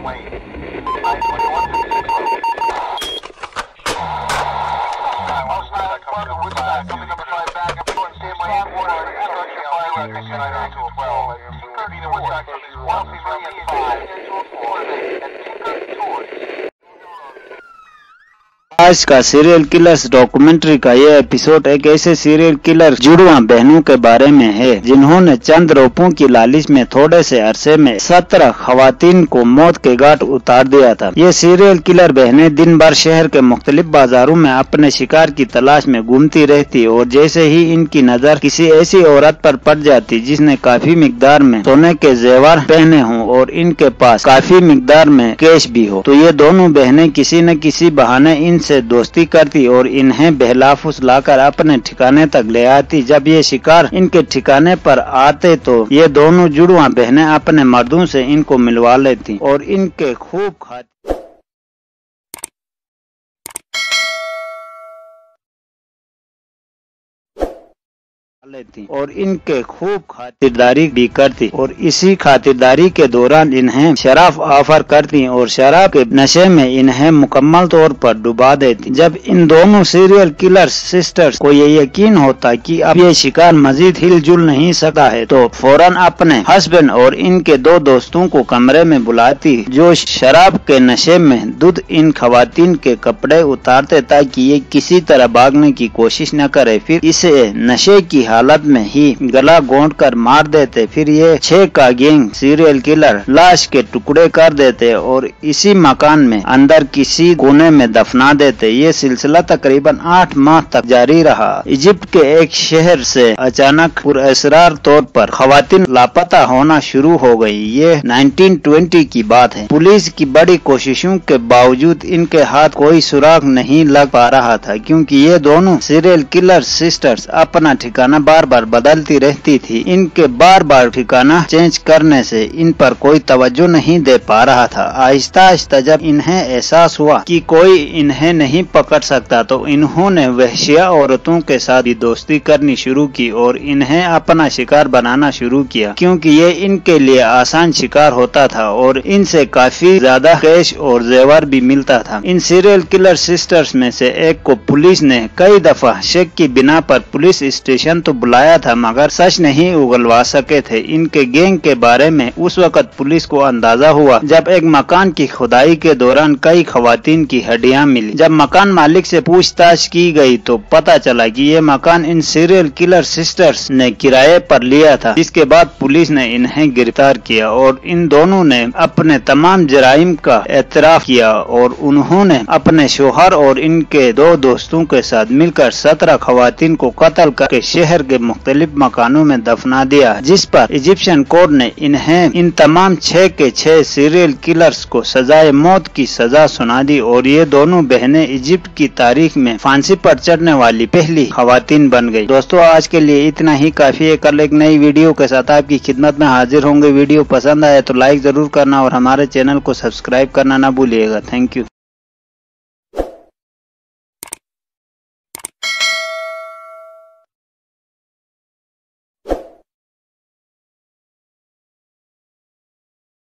आज का serial killers documentary का ये एपिसोड एक ऐसे सीरियल किलर जुड़वा बहनों के बारे में है जिन्होंने चंद रूपयों की लालच में थोड़े से अरसे में 17 खवातीन को मौत के घाट उतार दिया था। ये सीरियल किलर बहनें दिन भर शहर के मुख्तलिफ बाजारों में अपने शिकार की तलाश में घूमती रहती और जैसे ही इनकी नज़र किसी ऐसी औरत पर पड़ जाती जिसने काफी मिकदार में सोने के जेवर पहने हों और इनके पास काफी मिकदार में कैश भी हो, तो ये दोनों बहनें किसी न किसी बहाने इनसे दोस्ती करती और इन्हें बेहलाफुस लाकर अपने ठिकाने तक ले आती। जब ये शिकार इनके ठिकाने पर आते तो ये दोनों जुड़वा बहनें अपने मर्दों से इनको मिलवा लेती और इनके खूब खाती। खातिरदारी भी करती और इसी खातिरदारी के दौरान इन्हें शराब ऑफर करती और शराब के नशे में इन्हें मुकम्मल तौर पर डुबा देती। जब इन दोनों सीरियल किलर सिस्टर्स को ये यकीन होता कि अब ये शिकार मजीद हिलजुल नहीं सका है तो फौरन अपने हस्बैंड और इनके दो दोस्तों को कमरे में बुलाती जो शराब के नशे में दूध इन खवातीन के कपड़े उतारते ताकि ये किसी तरह भागने की कोशिश न करे। फिर इसे नशे की हालत में ही गला घोंट कर मार देते। फिर ये 6 का गैंग सीरियल किलर लाश के टुकड़े कर देते और इसी मकान में अंदर किसी कोने में दफना देते। ये सिलसिला तकरीबन 8 माह तक जारी रहा। इजिप्ट के एक शहर से अचानक पुरअसरार तौर पर खवातीन लापता होना शुरू हो गई। ये 1920 की बात है। पुलिस की बड़ी कोशिशों के बावजूद इनके हाथ कोई सुराग नहीं लग पा रहा था क्योंकि ये दोनों सीरियल किलर सिस्टर्स अपना ठिकाना बार बार बदलती रहती थी। इनके बार बार ठिकाना चेंज करने से इन पर कोई तवज्जो नहीं दे पा रहा था। आहिस्ता आहिस्ता जब इन्हें एहसास हुआ कि कोई इन्हें नहीं पकड़ सकता तो इन्होंने वहशिया औरतों के साथ भी दोस्ती करनी शुरू की और इन्हें अपना शिकार बनाना शुरू किया क्योंकि ये इनके लिए आसान शिकार होता था और इनसे काफी ज्यादा कैश और जेवर भी मिलता था। इन सीरियल किलर सिस्टर्स में से एक को पुलिस ने कई दफा शक की बिना पर पुलिस स्टेशन तो बुलाया था मगर सच नहीं उगलवा सके थे। इनके गैंग के बारे में उस वक्त पुलिस को अंदाजा हुआ जब एक मकान की खुदाई के दौरान कई खवातीन की हड्डियां मिली। जब मकान मालिक से पूछताछ की गई तो पता चला कि ये मकान इन सीरियल किलर सिस्टर्स ने किराए पर लिया था। इसके बाद पुलिस ने इन्हें गिरफ्तार किया और इन दोनों ने अपने तमाम जराइम का एतराफ किया और उन्होंने अपने शोहर और इनके दो दोस्तों के साथ मिलकर 17 खवातीन को कत्ल करके शहर के मुख्तलिफ मकानों में दफना दिया जिस पर इजिप्शियन कोर्ट ने इन्हें इन तमाम 6 के 6 सीरियल किलर्स को सजाए मौत की सजा सुना दी और ये दोनों बहनें इजिप्ट की तारीख में फांसी पर चढ़ने वाली पहली खवातीन बन गई। दोस्तों आज के लिए इतना ही काफी है। कल एक नई वीडियो के साथ आपकी खिदमत में हाजिर होंगे। वीडियो पसंद आए तो लाइक जरूर करना और हमारे चैनल को सब्सक्राइब करना ना भूलिएगा। Thank you.